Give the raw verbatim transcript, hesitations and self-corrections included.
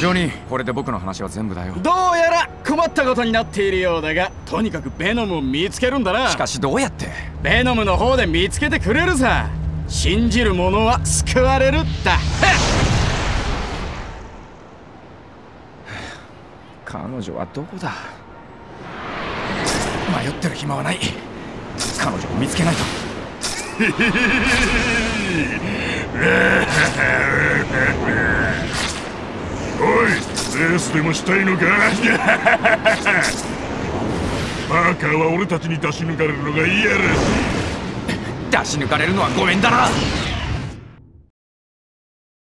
ジョニー、これで僕の話は全部だよ。どうやら困ったことになっているようだが、とにかくベノムを見つけるんだな。しかしどうやって？ベノムの方で見つけてくれるさ。信じる者は救われるんだ。彼女はどこだ？迷ってる暇はない。彼女を見つけないと。おい、レースでもしたいのか？バカは俺たちに出し抜かれるのが嫌らしい。出し抜かれるのはごめんだな。